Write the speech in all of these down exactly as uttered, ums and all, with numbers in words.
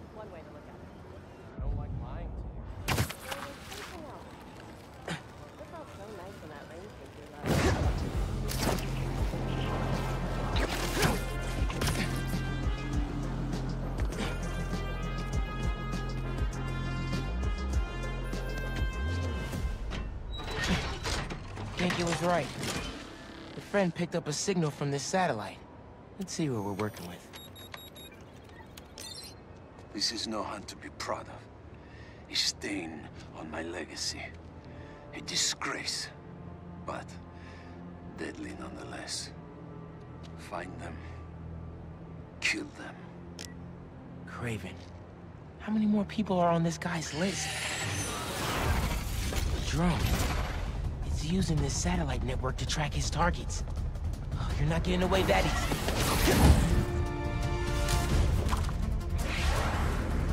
That's one way to look at it. I don't like lying to you. That felt so nice in that rain cake you left. Ganke was right. The friend picked up a signal from this satellite. Let's see what we're working with. This is no hunt to be proud of. A stain on my legacy. A disgrace. But deadly nonetheless. Find them. Kill them. Kraven. How many more people are on this guy's list? The drone. It's using this satellite network to track his targets. Oh, you're not getting away that easy.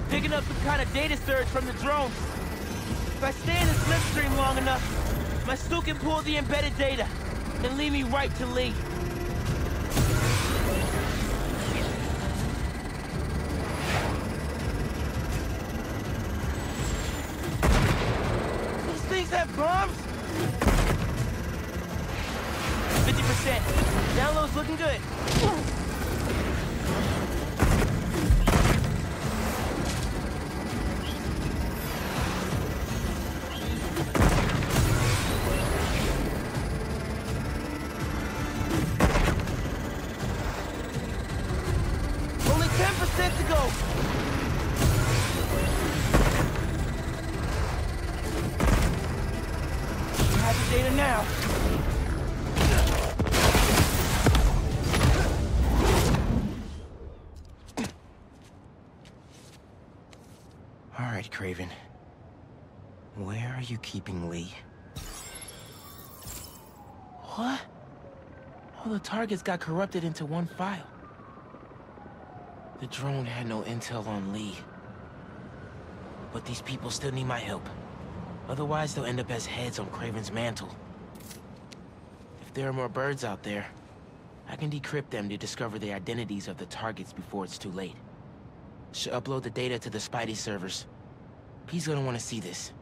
Picking up some kind of data surge from the drone. If I stay in this slipstream long enough, my suit can pull the embedded data and lead me right to Lee. These things have bombs? fifty percent. Download's looking good. Kraven, where are you keeping Lee? What? All the targets got corrupted into one file. The drone had no intel on Lee. But these people still need my help. Otherwise, they'll end up as heads on Kraven's mantle. If there are more birds out there, I can decrypt them to discover the identities of the targets before it's too late. Should upload the data to the Spidey servers. He's gonna want to see this.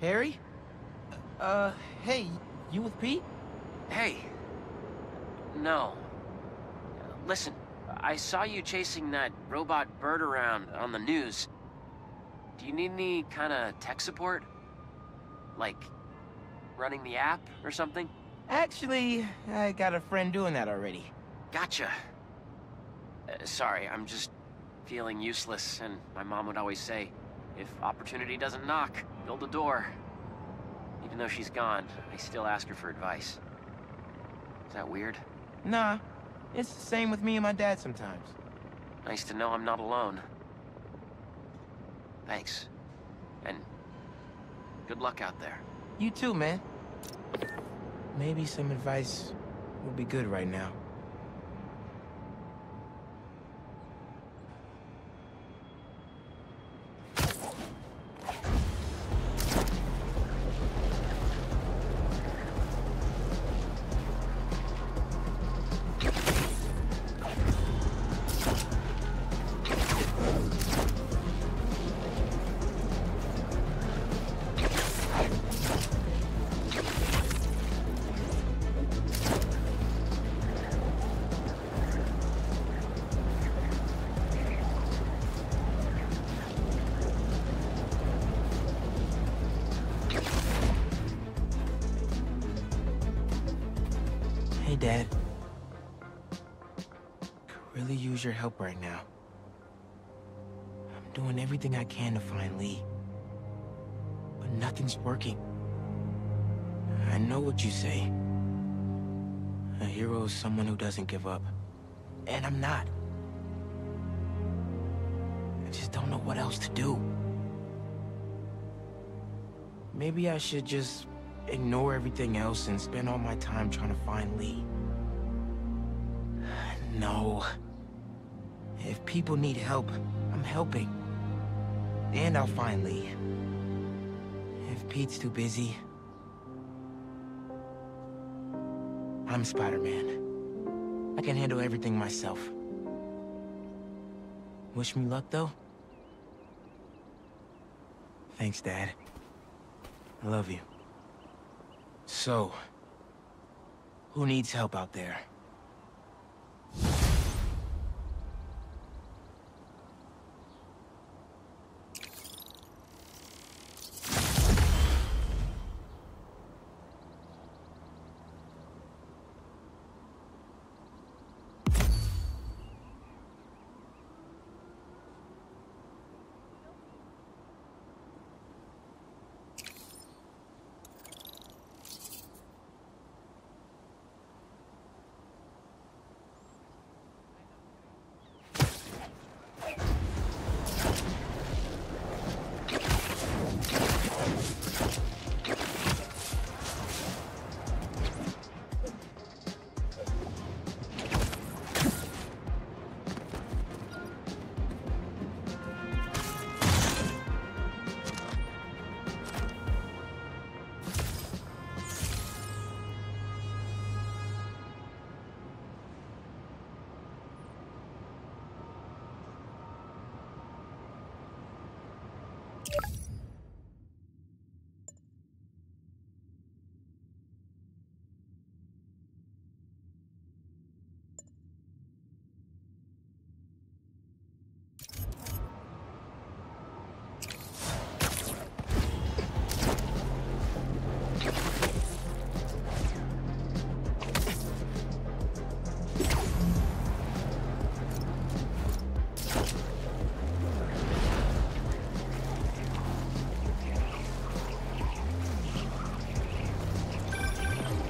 Harry? Uh, hey, you with Pete? Hey. No. Listen, I saw you chasing that robot bird around on the news. Do you need any kind of tech support? Like, running the app or something? Actually, I got a friend doing that already. Gotcha. Uh, sorry, I'm just... feeling useless, and my mom would always say, if opportunity doesn't knock, build a door. Even though she's gone, I still ask her for advice. Is that weird? Nah, it's the same with me and my dad sometimes. Nice to know I'm not alone. Thanks. And good luck out there. You too, man. Maybe some advice would be good right now. Dad, could really use your help right now. I'm doing everything I can to find Lee, but nothing's working. I know what you say. A hero is someone who doesn't give up, and I'm not. I just don't know what else to do. Maybe I should just ignore everything else and spend all my time trying to find Lee. No. If people need help, I'm helping. And I'll find Lee. If Pete's too busy, I'm Spider-Man. I can handle everything myself. Wish me luck, though. Thanks, Dad. I love you. So, who needs help out there?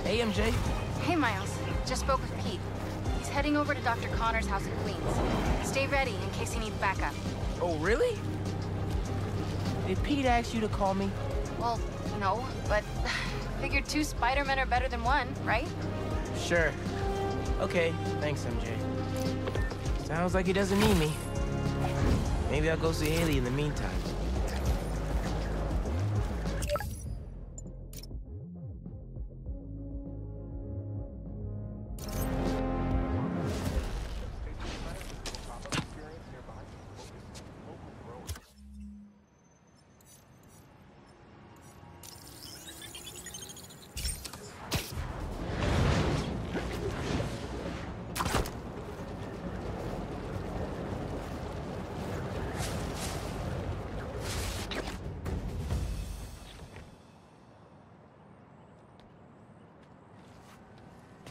Hey, M J. Hey, Miles. Just spoke with Pete. He's heading over to Doctor Connors' house in Queens. Stay ready in case he needs backup. Oh, really? Did Pete ask you to call me? Well, no, but figured two Spider-Men are better than one, right? Sure. Okay, thanks, M J. Sounds like he doesn't need me. Maybe I'll go see Hailey in the meantime.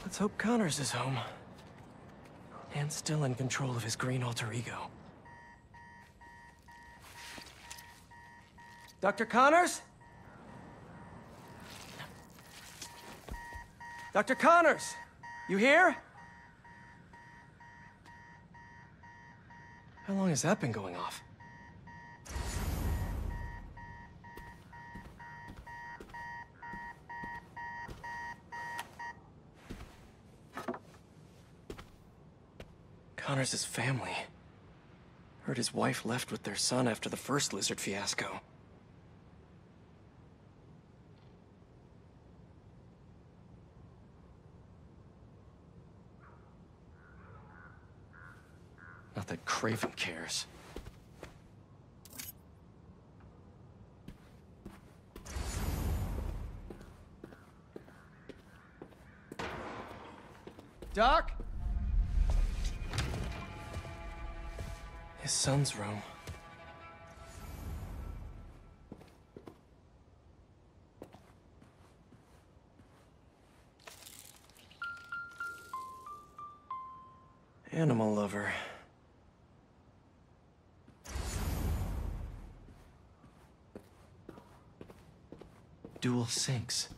Let's hope Connors is home, and still in control of his green alter ego. Doctor Connors? Doctor Connors! You here? How long has that been going off? Connors' family. Heard his wife left with their son after the first lizard fiasco. Not that Kraven cares. Doc? His son's room. Animal lover. Dual sinks,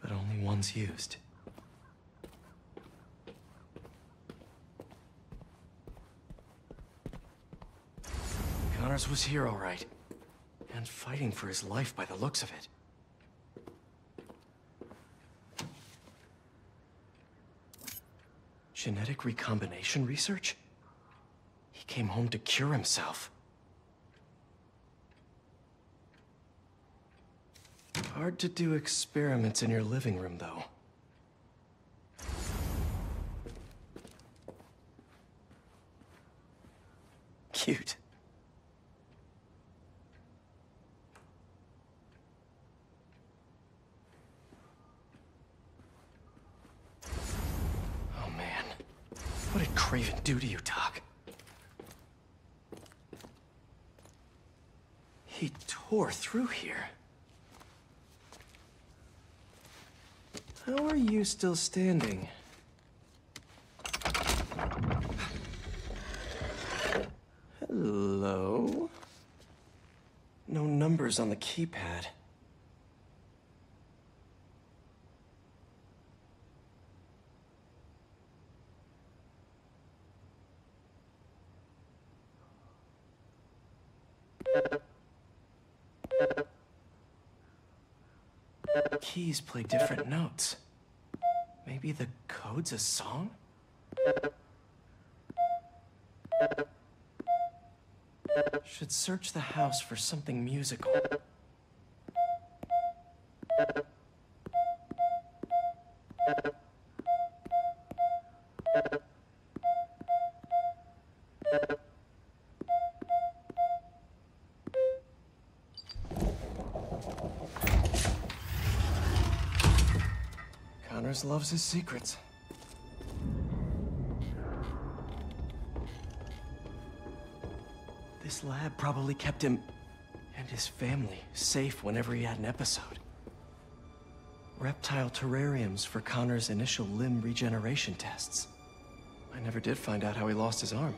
but only one's used. Connors was here all right, and fighting for his life by the looks of it. Genetic recombination research? He came home to cure himself. Hard to do experiments in your living room, though. cute. Oh, man. What did Kraven do to you, Doc? He tore through here. How are you still standing? Hello? No numbers on the keypad. Keys play different notes. Maybe the code's a song? Should search the house for something musical. Connors loves his secrets. This lab probably kept him and his family safe whenever he had an episode. Reptile terrariums for Connor's initial limb regeneration tests. I never did find out how he lost his arm.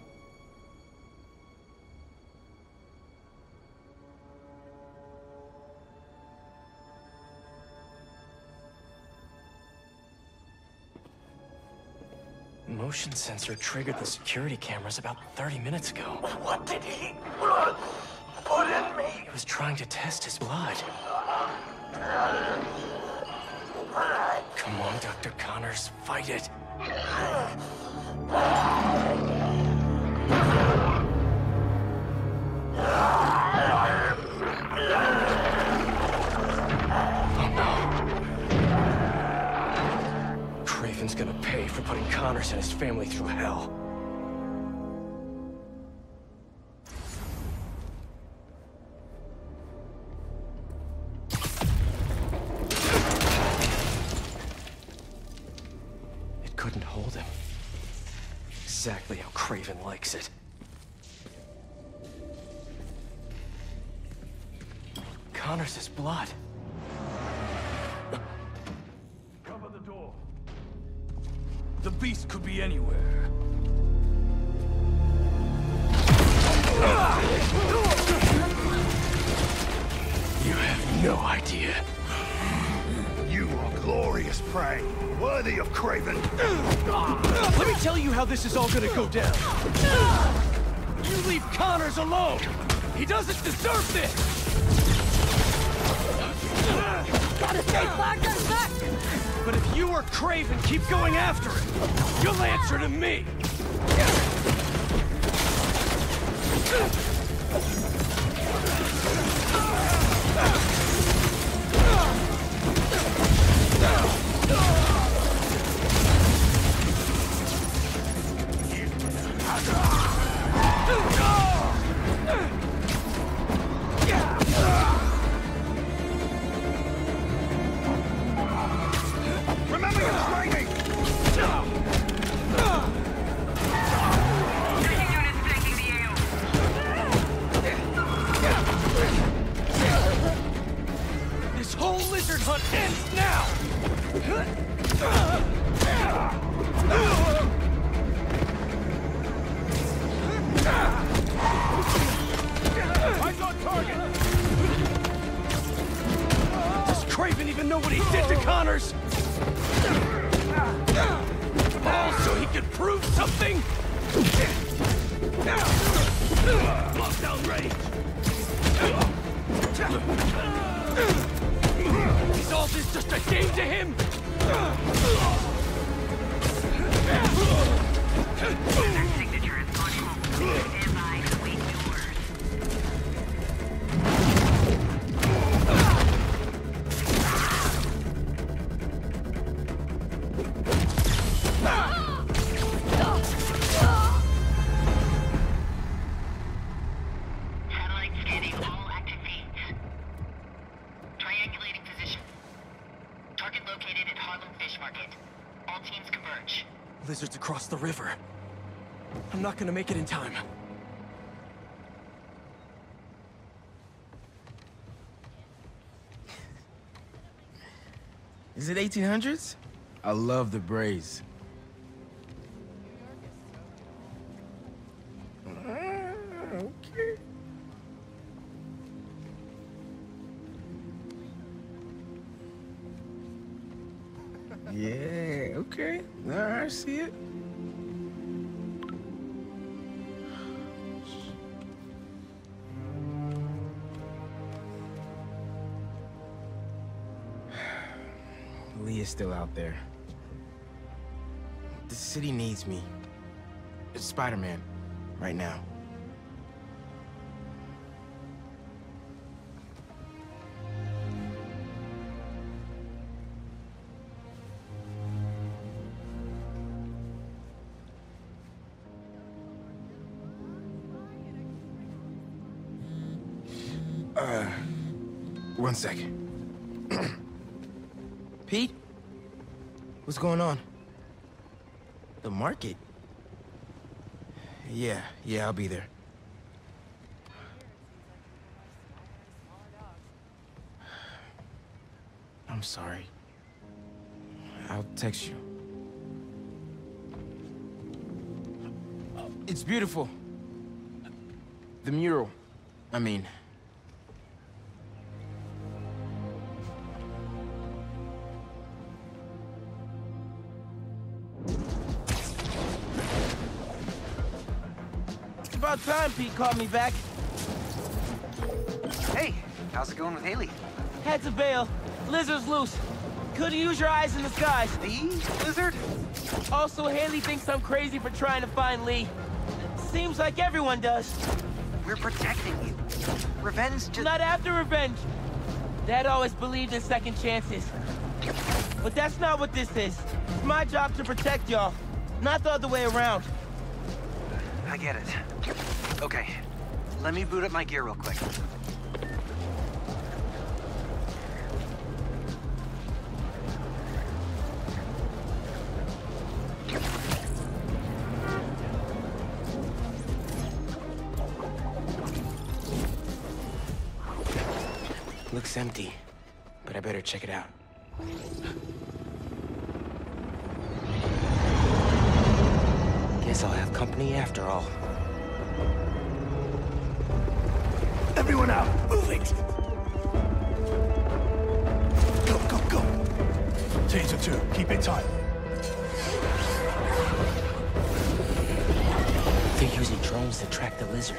Motion sensor triggered the security cameras about thirty minutes ago. What did he put in me? He was trying to test his blood. Come on, Doctor Connors, fight it. Kraven's gonna pay for putting Connors and his family through hell. It couldn't hold him. Exactly how Kraven likes it. Connors' blood. The beast could be anywhere. You have no idea. You are glorious prey, worthy of Kraven. Let me tell you how this is all gonna go down. You leave Connors alone. He doesn't deserve this. Gotta stay flagged and back! But if you or Kraven keep going after it, you'll answer to me! across the river. I'm not gonna make it in time. Is it eighteen hundreds? I love the braids. Yeah, okay. Now I see it. Lee is still out there. The city needs me. It's Spider-Man right now. Uh, one second. Pete? What's going on? The market? Yeah, yeah, I'll be there. I'm sorry. I'll text you. It's beautiful. The mural, I mean. Time Pete called me back. Hey, how's it going with Hailey? Had to bail. Lizard's loose. Could use your eyes in the skies. The Lizard? Also, Hailey thinks I'm crazy for trying to find Lee. Seems like everyone does. We're protecting you. Revenge just... Not after revenge. Dad always believed in second chances. But that's not what this is. It's my job to protect y'all. Not the other way around. I get it. Okay, let me boot up my gear real quick. Looks empty, but I better check it out. Guess I'll have company after all. Everyone out! Move it! Go, go, go! Teams of two, keep it tight. They're using drones to track the Lizard.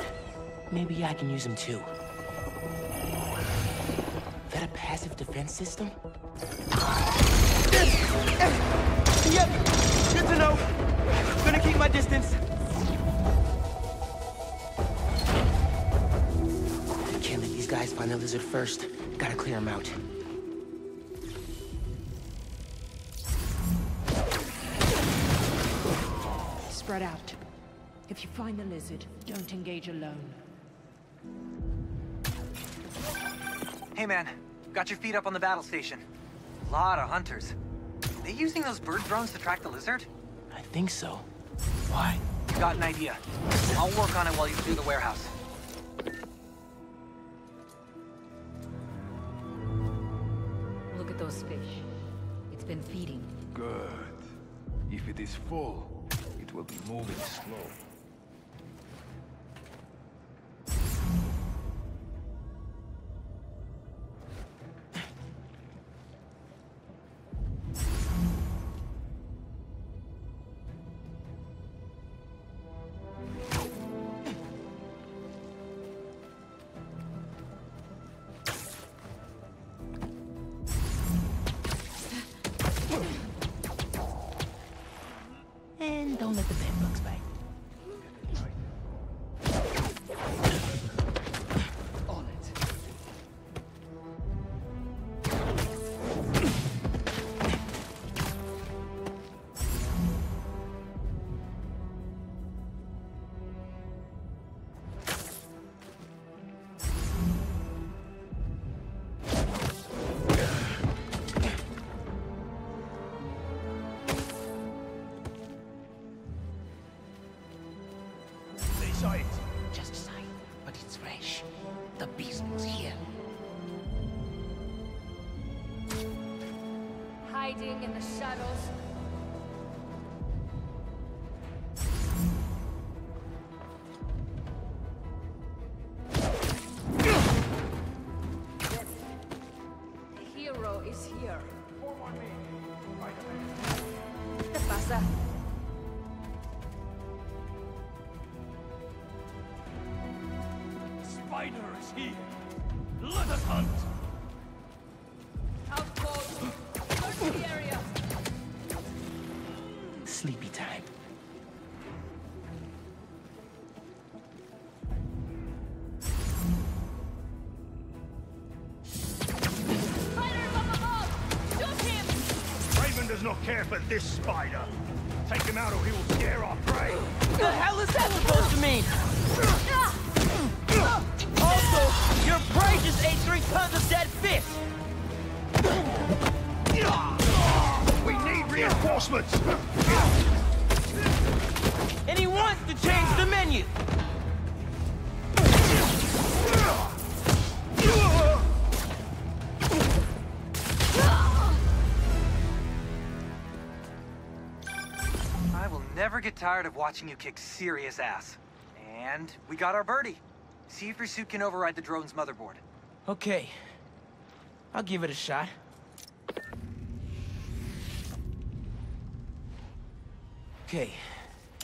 Maybe I can use them too. Is that a passive defense system? Yep! Good to know! I'm gonna keep my distance. Guys, find the Lizard first. Gotta clear him out. Spread out. If you find the Lizard, don't engage alone. Hey man, got your feet up on the battle station. A lot of hunters. Are they using those bird drones to track the Lizard? I think so. Why? You got an idea. I'll work on it while you do the warehouse. Those fish. It's been feeding. Good. If it is full, it will be moving slow. Don't let the bed bugs bite. On it. sight. Just a sight, but it's fresh. The beast was here. Hiding in the shadows. The hero is here. Form on me. ¿Qué pasa? Spider is here. Let us hunt. Outpost. Search the area. Sleepy time. Spider above the vault. Shoot him. Kraven does not care for this spider. Take him out, or he will scare our prey. What the hell is that supposed to mean? Also, your prey just ate three tons of dead fish! We need reinforcements! And he wants to change the menu! I will never get tired of watching you kick serious ass. And we got our birdie. See if your suit can override the drone's motherboard. Okay. I'll give it a shot. Okay.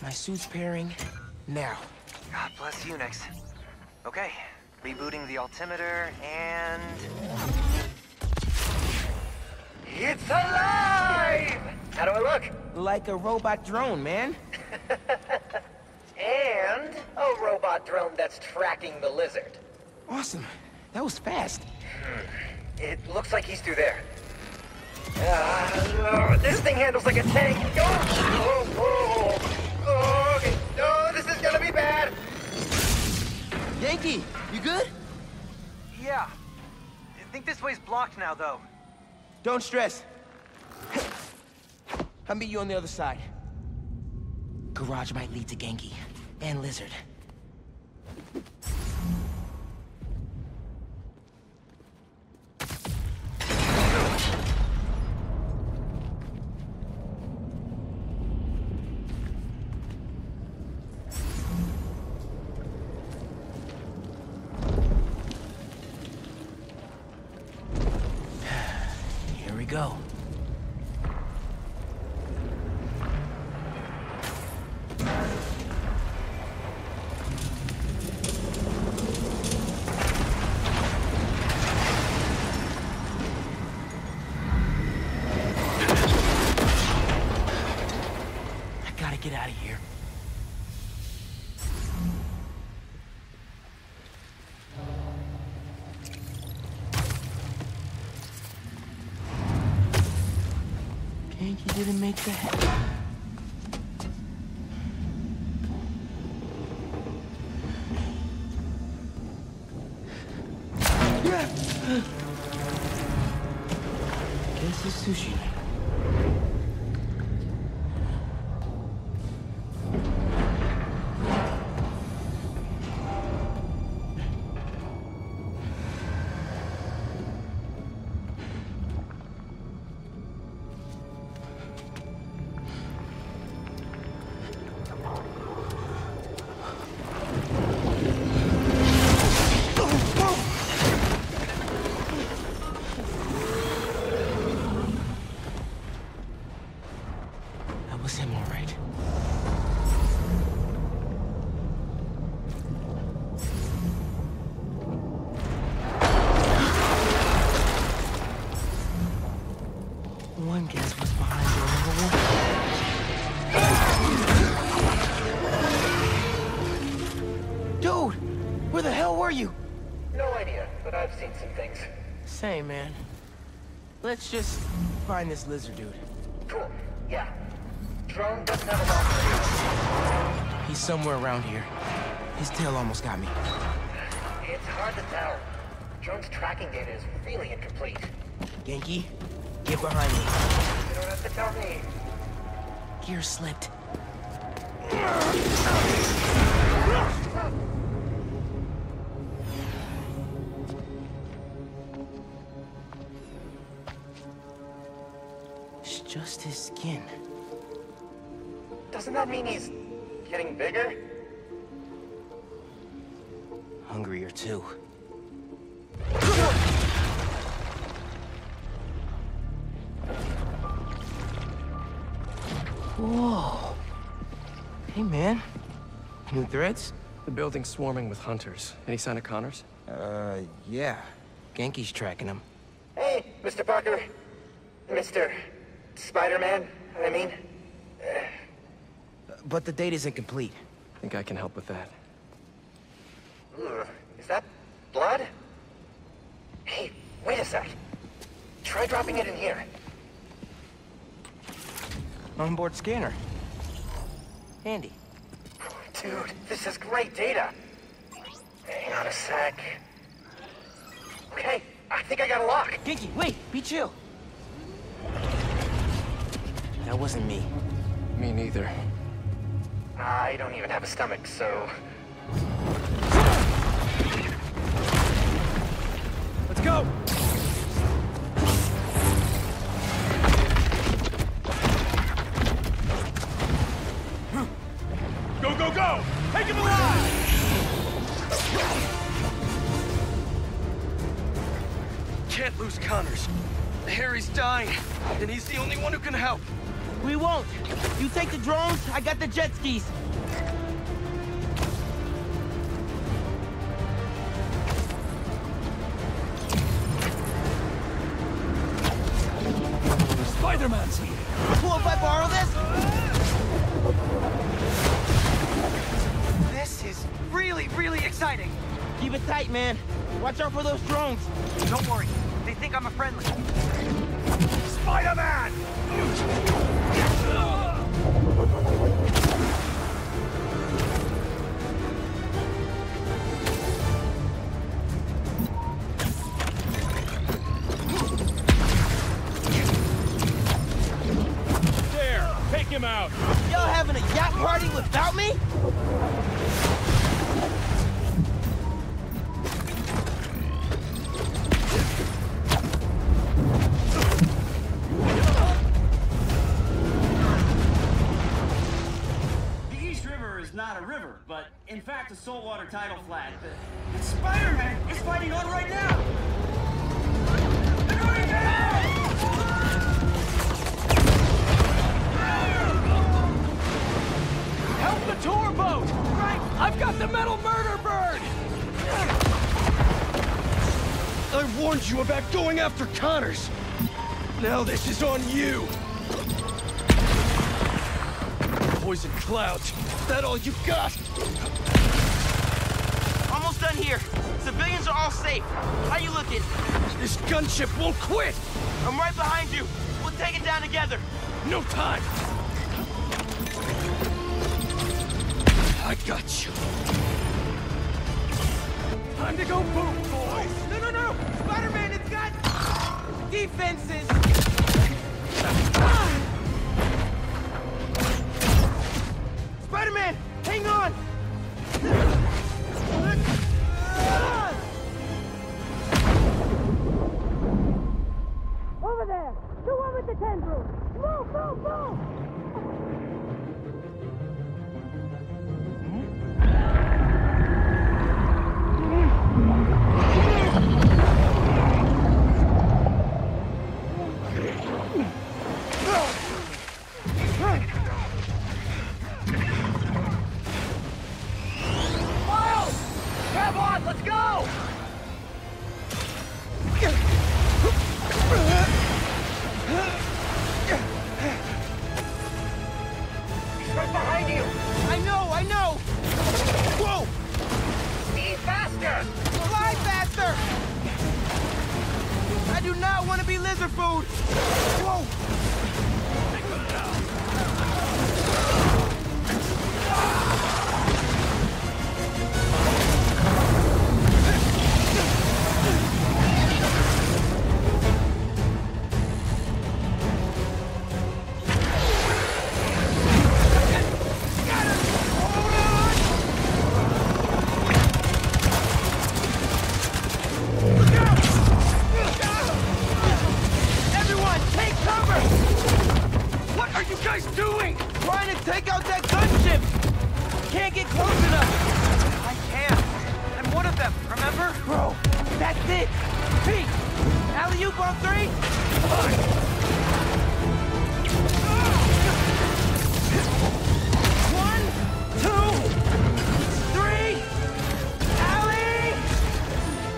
My suit's pairing now. God bless Unix. Okay. Rebooting the altimeter and... It's alive! How do I look? Like a robot drone, man. And a robot drone that's tracking the lizard. Awesome. That was fast. It looks like he's through there. Uh, this thing handles like a tank. Oh, oh, oh. Oh, okay. No, this is gonna be bad. Yankee, you good? Yeah. I think this way's blocked now, though. Don't stress. I'll meet you on the other side. Garage might lead to Ganke. And lizard. Here we go. Get out of here. Ganke didn't make that. Guess it's sushi night. Hey, man. Let's just find this lizard dude. Cool. Yeah. Drone doesn't have a bomb. He's somewhere around here. His tail almost got me. It's hard to tell. Drone's tracking data is really incomplete. Ganke, get behind me. You don't have to tell me. Gear slipped. Doesn't that mean he's getting bigger? Hungrier too. Whoa. Hey, man. New threads? The building's swarming with hunters. Any sign of Connors? Uh, yeah. Ganke's tracking him. Hey, Mister Parker. Mister Spider-Man, I mean. Uh, but the data's incomplete. I think I can help with that. Ugh, is that blood? Hey, wait a sec. Try dropping it in here. Onboard scanner. Handy. Dude, this is great data. Hang on a sec. Okay, I think I got a lock. Ganke, wait, be chill. That wasn't me. Me neither. I don't even have a stomach, so... Let's go! Go, go, go! Take him alive! Can't lose Connors. Harry's dying, and he's the only one who can help. We won't. You take the drones, I got the jet skis. Spider-Man's here. Cool if I borrow this? This is really, really exciting. Keep it tight, man. Watch out for those drones. Don't worry. They think I'm a friendly. Spider-Man! There! Take him out! Y'all having a yacht party without me? In fact, a saltwater tidal flat. But Spider-Man is fighting on right now! They're going down! Help the tour boat! Right! I've got the metal murder bird! I warned you about going after Connors! Now this is on you! Poison clouds! Is that all you got? Almost done here. Civilians are all safe. How you looking? This gunship won't quit! I'm right behind you. We'll take it down together. No time! I got you. Time to go boom, boys! No, no, no! Spider-Man, it's got... defenses! Ah! Spider-Man, hang on! Over there! The one with the tendrils! Move, move, move! Let's go! on three? One, two, three. Hailey!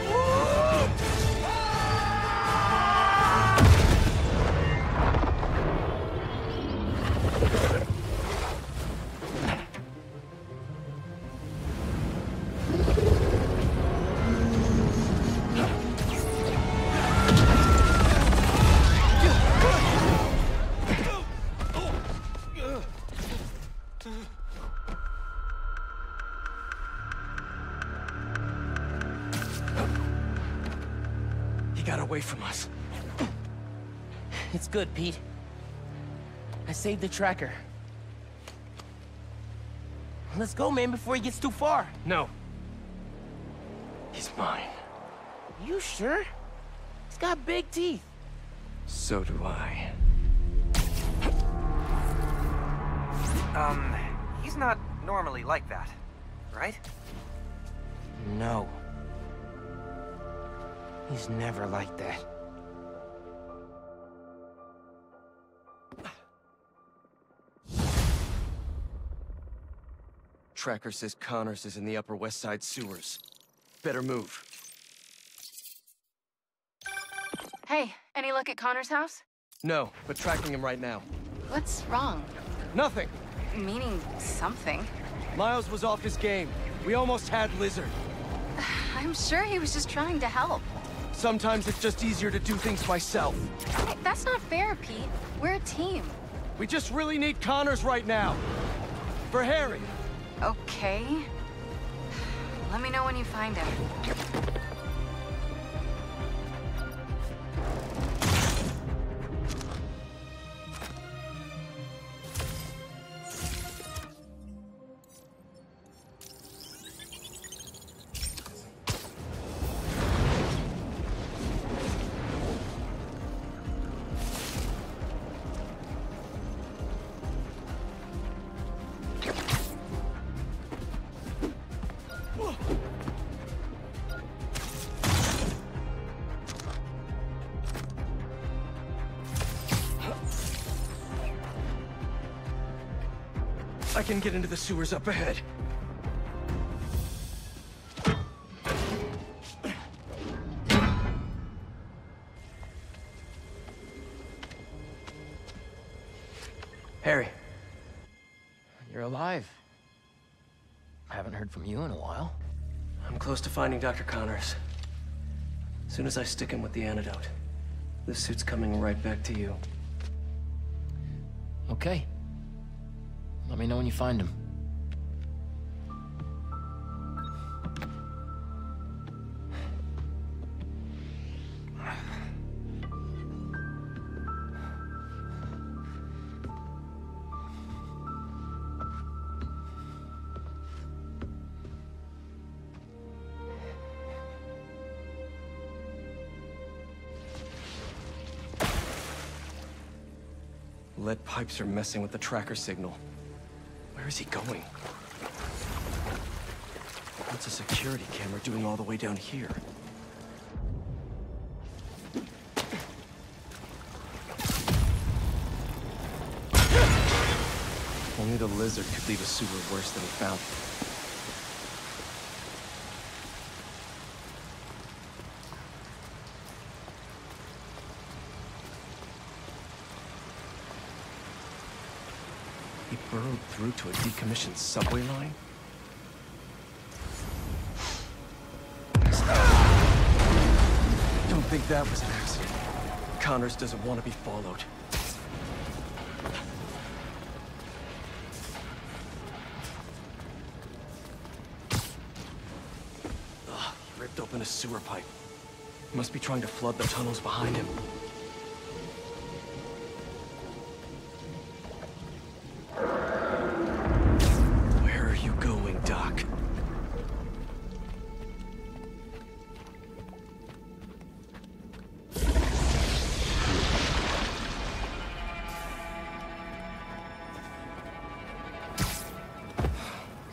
Ah! Away from us. It's good, Pete. I saved the tracker. Let's go, man, before he gets too far. No. He's mine. You sure? He's got big teeth. So do I. Um, he's not normally like that, right? No. He's never like that. Tracker says Connors is in the Upper West Side sewers. Better move. Hey, any look at Connors' house? No, but tracking him right now. What's wrong? Nothing. Meaning something. Miles was off his game. We almost had Lizard. I'm sure he was just trying to help. Sometimes it's just easier to do things myself. Hey, that's not fair, Pete. We're a team. We just really need Connors right now. For Harry. Okay. Let me know when you find him. I can get into the sewers up ahead. Harry. You're alive. I haven't heard from you in a while. I'm close to finding Doctor Connors. As soon as I stick him with the antidote, this suit's coming right back to you. Okay. Let me know when you find him. Lead pipes are messing with the tracker signal. Where is he going? What's a security camera doing all the way down here? Only the Lizard could leave a sewer worse than he found it. He burrowed through to a decommissioned subway line? Don't think that was an accident. Connors doesn't want to be followed. Ugh, he ripped open a sewer pipe. Must be trying to flood the tunnels behind him.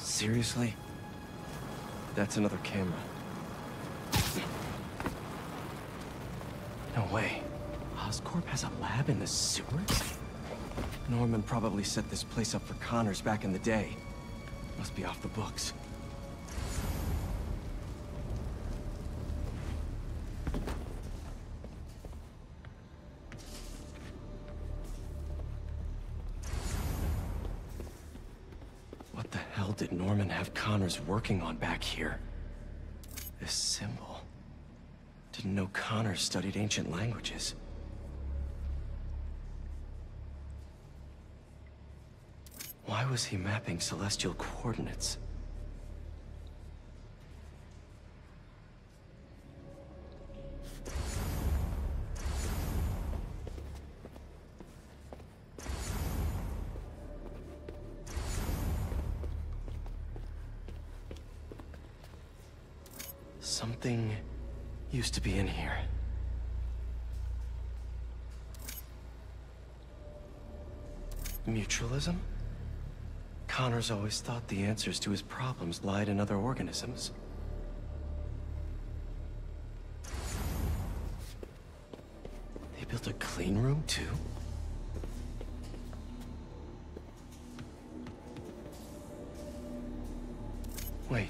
Seriously? That's another camera. No way. Oscorp has a lab in the sewers? Norman probably set this place up for Connors back in the day. Must be off the books. What the hell did Norman have Connors working on back here? This symbol. Didn't know Connors studied ancient languages. Why was he mapping celestial coordinates? Something used to be in here. Mutualism? Connors always thought the answers to his problems lied in other organisms. They built a clean room, too? Wait.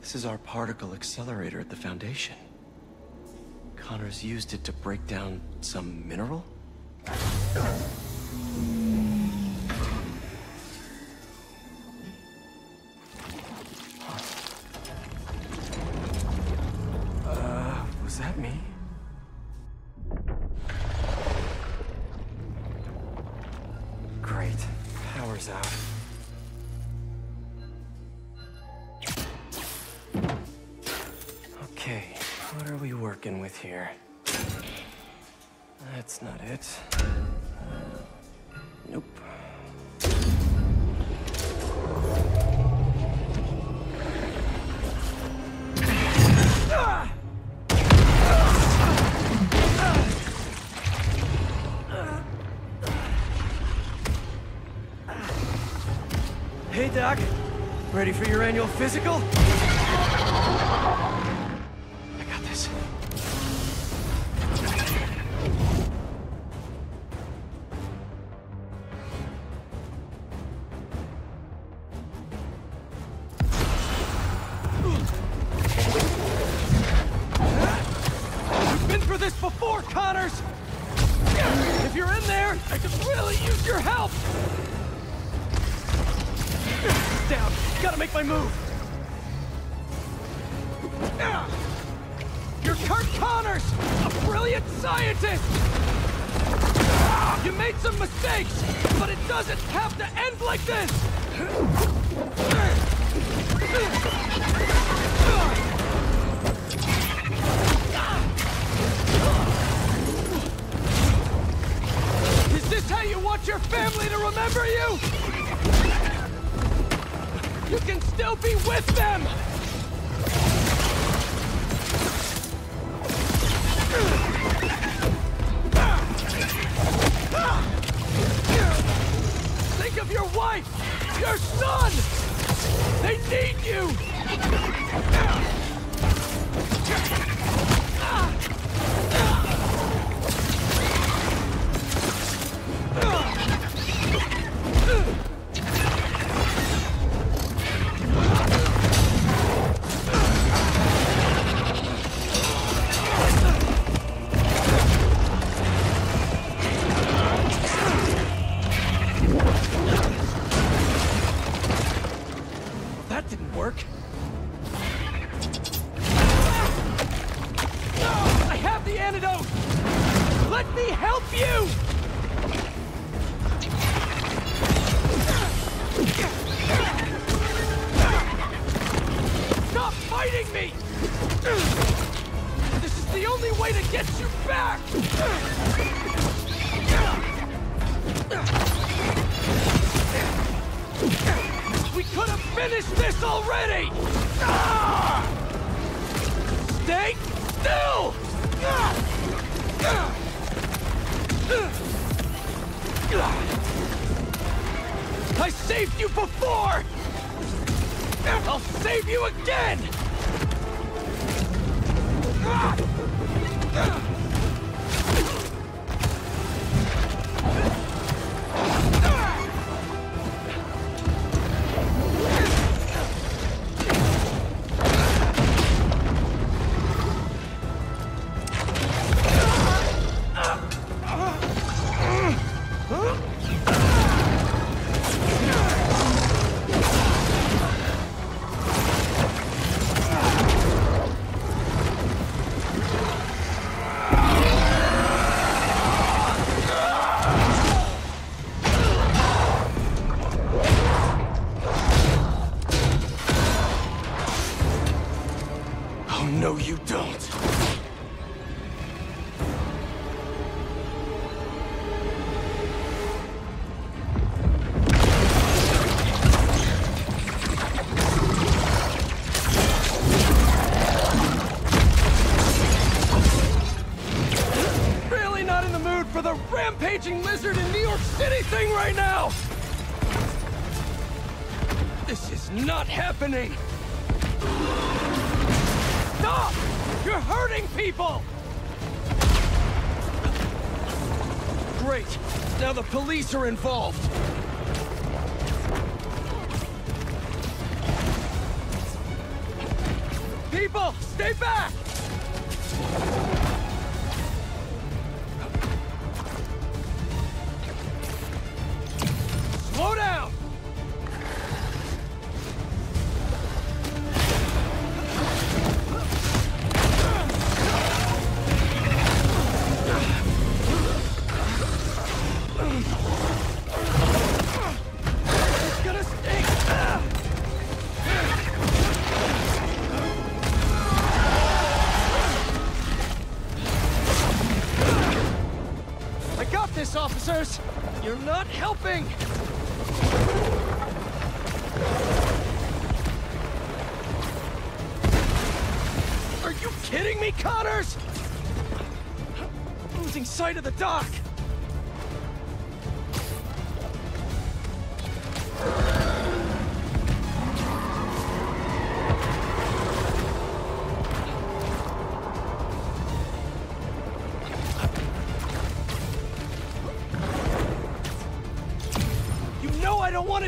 This is our particle accelerator at the Foundation. Connors used it to break down some mineral? Ready for your annual physical? I got this. You've been through this before, Connors! If you're in there, I could really use your help! Down. Gotta make my move. You're Kurt Connors, a brilliant scientist. You made some mistakes, but it doesn't have to end like this. Is this how you want your family to remember you? You can still be with them! Think of your wife! Your son! They need you! Again! Ah! Ah! No, you don't. Really not in the mood for the rampaging lizard in New York City thing right now! This is not happening! Stop! You're hurting people! Great. Now the police are involved. People, stay back! Slow down! Officers, you're not helping! Are you kidding me, Connors? I'm losing sight of the dock!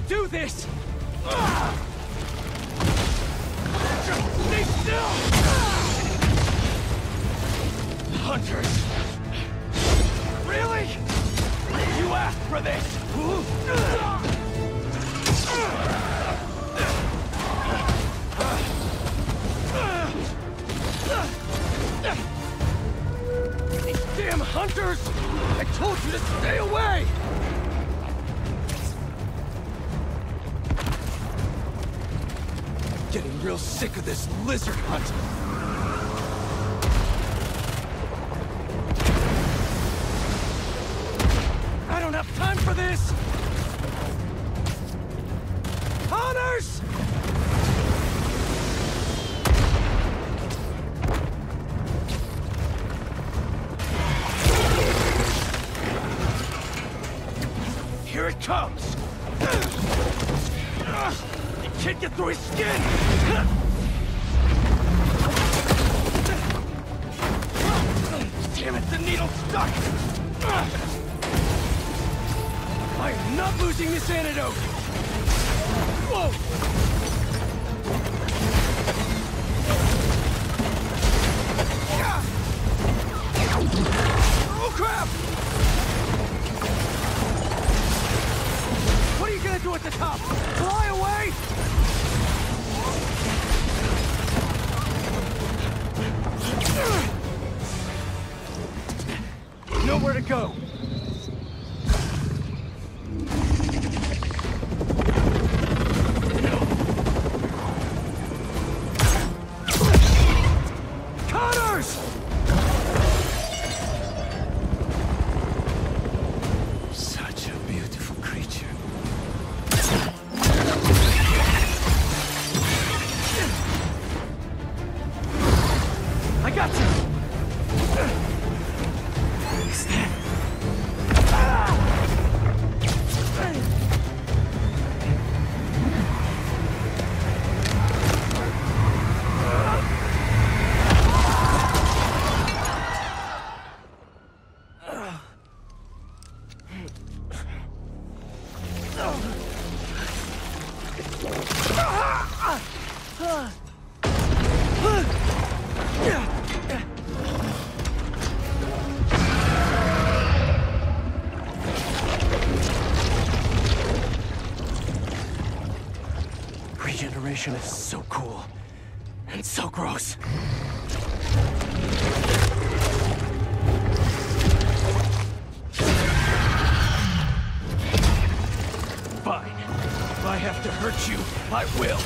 Do this! Just stay still! Hunters! Really? You asked for this! These damn hunters! I told you to stay away! Getting real sick of this lizard hunt. I don't have time for this! Connors! Here it comes! Can't get through his skin! Damn it, the needle's stuck! I am not losing this antidote! Whoa! Oh crap! What are you gonna do at the top? Fly away? Nowhere to go. Connors! Such a beautiful creature. I got you! Regeneration is so cool and so gross. Fine. If I have to hurt you, I will.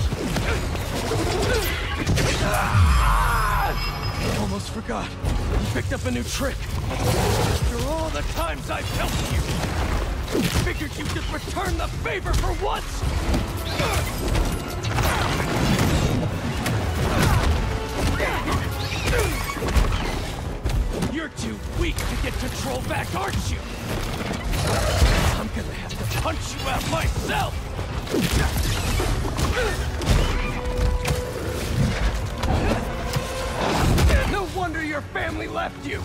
I almost forgot. You picked up a new trick. After all the times I've helped you, I figured you could return the favor for once! You're too weak to get control back, aren't you? I'm gonna have to punch you out myself! No wonder your family left you!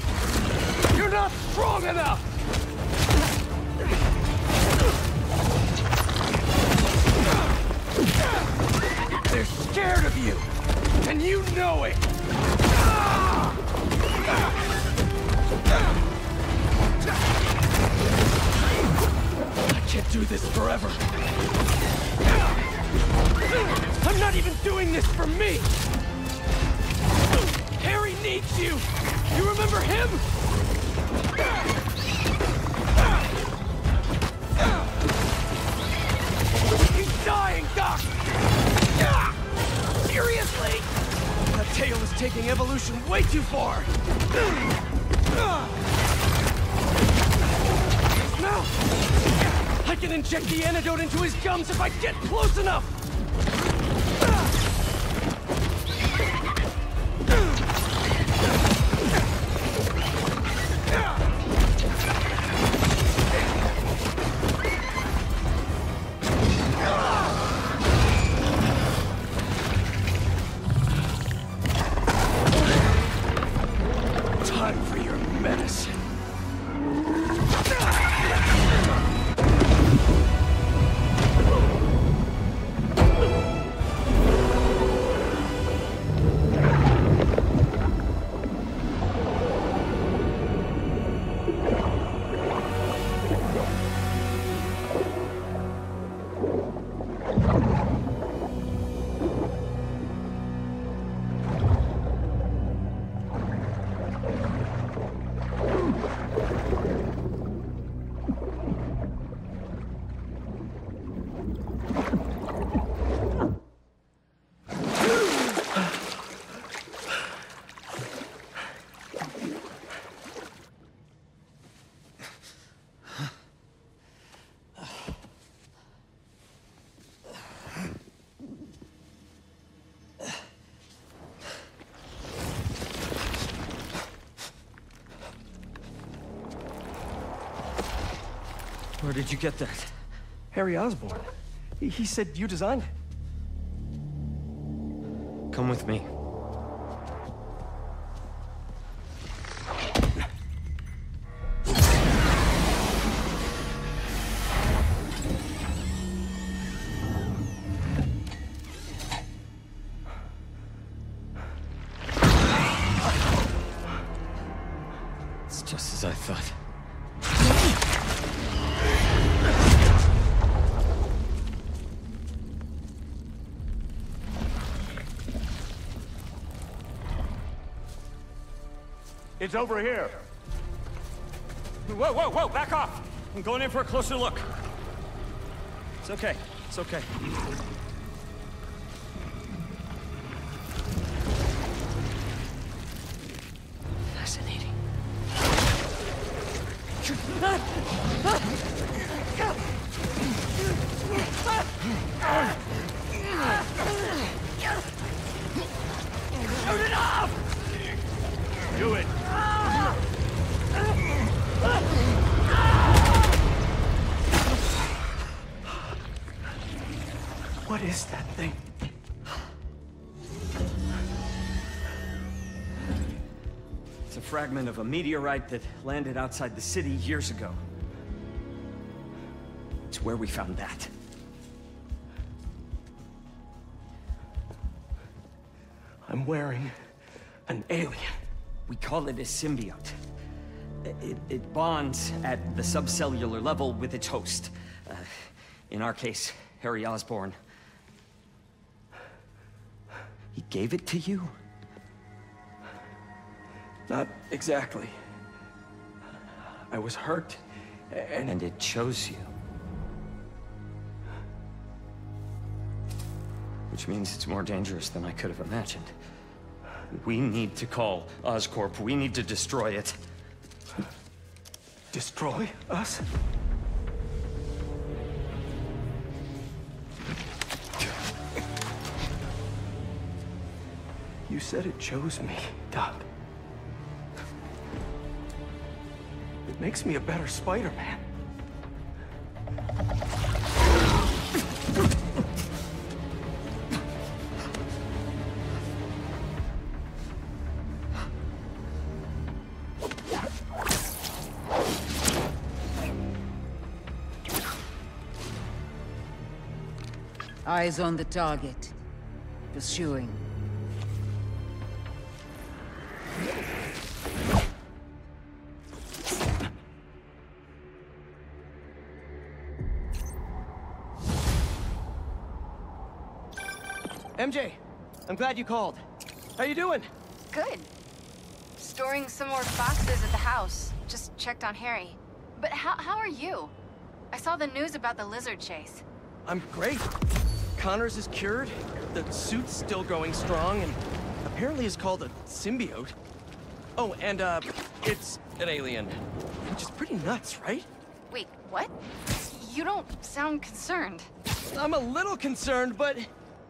You're not strong enough! They're scared of you, and you know it! I can't do this forever. I'm not even doing this for me! Harry needs you! You remember him? He's dying, Doc! Seriously? That tale is taking evolution way too far! No! I can inject the antidote into his gums if I get close enough! Where did you get that? Harry Osborn. He, he said you designed it. Come with me. It's just as I thought. It's over here. Whoa, whoa, whoa, back off! I'm going in for a closer look. It's okay, it's okay. Fascinating. Shoot it off! Do it! What is that thing? It's a fragment of a meteorite that landed outside the city years ago. It's where we found that. I'm wearing an alien. We call it a symbiote. It, it bonds at the subcellular level with its host. Uh, in our case, Harry Osborn. He gave it to you? Not exactly. I was hurt, and... And it chose you. Which means it's more dangerous than I could have imagined. We need to call Oscorp. We need to destroy it. Destroy us? You said it chose me, Doc. It makes me a better Spider-Man. Eyes on the target. Pursuing. M J, I'm glad you called. How you doing? Good. Storing some more boxes at the house. Just checked on Harry. But how, how are you? I saw the news about the lizard chase. I'm great. Connors is cured, the suit's still going strong, and apparently is called a symbiote. Oh, and uh, it's an alien. Which is pretty nuts, right? Wait, what? You don't sound concerned. I'm a little concerned, but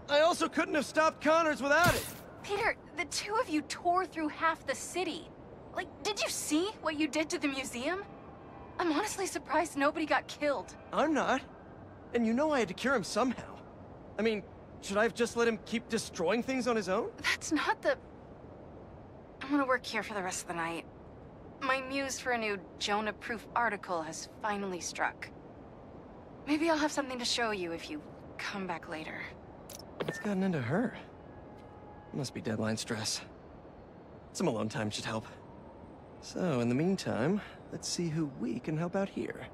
I also couldn't have stopped Connors without it. Peter, the two of you tore through half the city. Like, did you see what you did to the museum? I'm honestly surprised nobody got killed. I'm not. And you know I had to cure him somehow. I mean, should I have just let him keep destroying things on his own? That's not the... I'm gonna work here for the rest of the night. My muse for a new Jonah-proof article has finally struck. Maybe I'll have something to show you if you come back later. What's gotten into her? Must be deadline stress. Some alone time should help. So, in the meantime, let's see who we can help out here.